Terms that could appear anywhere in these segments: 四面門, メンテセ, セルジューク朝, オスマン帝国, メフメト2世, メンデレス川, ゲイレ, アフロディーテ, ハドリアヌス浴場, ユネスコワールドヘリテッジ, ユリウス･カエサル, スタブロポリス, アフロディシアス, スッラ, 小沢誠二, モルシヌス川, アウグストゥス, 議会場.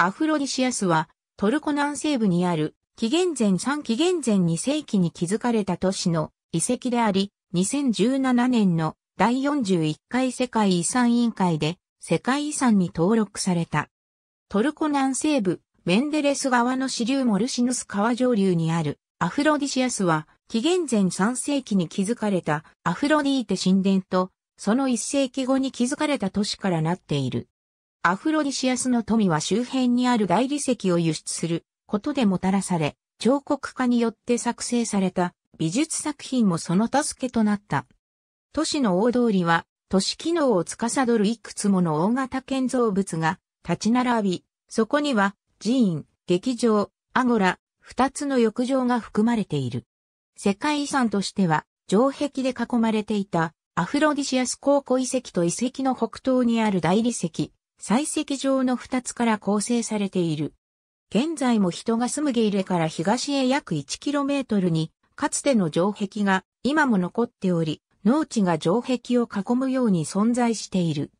アフロディシアスは、トルコ南西部にある、紀元前3紀元前2世紀に築かれた都市の遺跡であり、2017年の第41回世界遺産委員会で世界遺産に登録された。トルコ南西部、メンデレス川の支流モルシヌス川上流にあるアフロディシアスは、紀元前3世紀に築かれたアフロディーテ神殿と、その1世紀後に築かれた都市からなっている。アフロディシアスの富は周辺にある大理石を輸出することでもたらされ、彫刻家によって作成された美術作品もその助けとなった。都市の大通りは、都市機能を司るいくつもの大型建造物が立ち並び、そこには寺院、劇場、アゴラ、二つの浴場が含まれている。世界遺産としては、城壁で囲まれていたアフロディシアス考古遺跡と遺跡の北東にある大理石、採石場の二つから構成されている。現在も人が住むゲイレから東へ約 1km に、かつての城壁が今も残っており、農地が城壁を囲むように存在している。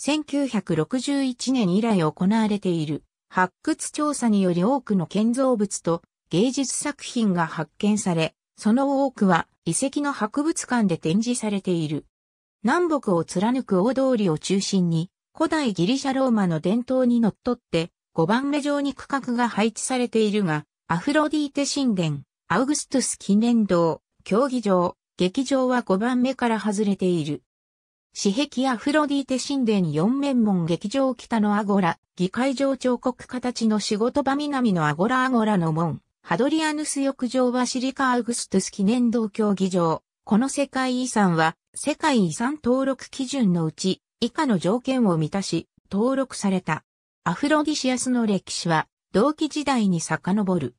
1961年以来行われている発掘調査により多くの建造物と芸術作品が発見され、その多くは遺跡の博物館で展示されている。南北を貫く大通りを中心に、古代ギリシャローマの伝統にのっとって、5番目上に区画が配置されているが、アフロディーテ神殿、アウグストゥス記念堂、競技場、劇場は5番目から外れている。私壁アフロディーテ神殿四面門劇場北のアゴラ、議会場彫刻形の仕事場南のアゴラアゴラの門、ハドリアヌス浴場はシリカアウグストゥス記念堂競技場。この世界遺産は世界遺産登録基準のうち以下の条件を満たし登録された。アフロディシアスの歴史は同期時代に遡る。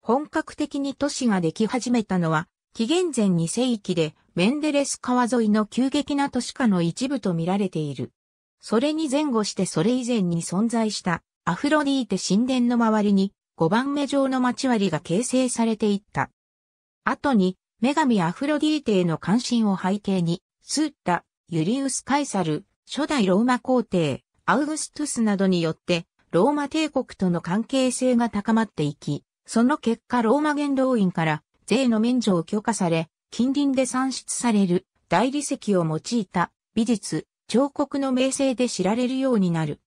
本格的に都市ができ始めたのは紀元前2世紀でメンデレス川沿いの急激な都市化の一部と見られている。それに前後してそれ以前に存在したアフロディーテ神殿の周りに5番目上の町割が形成されていった。後に女神アフロディーテへの関心を背景にスーッタ、ユリウス・カイサル、初代ローマ皇帝、アウグストゥスなどによってローマ帝国との関係性が高まっていき、その結果ローマ元老院から税の免除を許可され、近隣で産出される大理石を用いた美術、彫刻の名声で知られるようになる。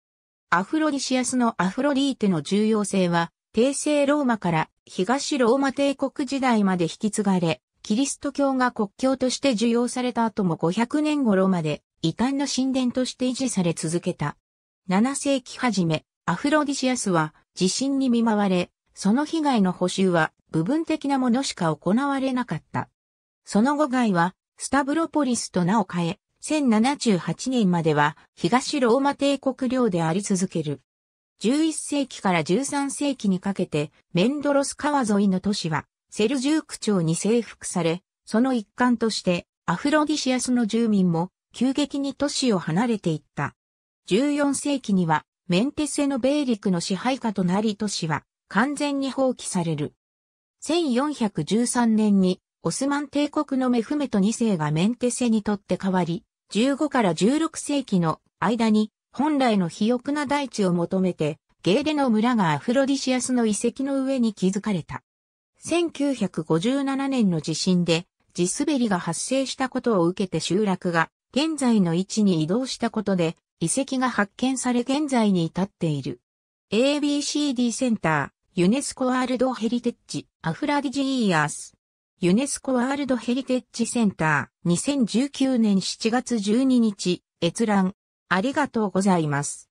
アフロディシアスのアフロディーテの重要性は、帝政ローマから東ローマ帝国時代まで引き継がれ、キリスト教が国教として受容された後も500年頃まで異端の神殿として維持され続けた。7世紀初め、アフロディシアスは地震に見舞われ、その被害の補修は部分的なものしか行われなかった。その後街はスタブロポリスと名を変え、1078年までは東ローマ帝国領であり続ける。11世紀から13世紀にかけてメンドロス川沿いの都市はセルジューク朝に征服され、その一環としてアフロディシアスの住民も急激に都市を離れていった。14世紀にはメンテセのベイリクの支配下となり都市は完全に放棄される。1413年にオスマン帝国のメフメト2世がメンテセにとって変わり、15から16世紀の間に本来の肥沃な大地を求めて、ゲイレの村がアフロディシアスの遺跡の上に築かれた。1957年の地震で地滑りが発生したことを受けて集落が現在の位置に移動したことで遺跡が発見され現在に至っている。ABCD センター、ユネスコワールドヘリテッジ、アフロディシアス。ユネスコワールドヘリテッジセンター、2019年7月12日、閲覧。ありがとうございます。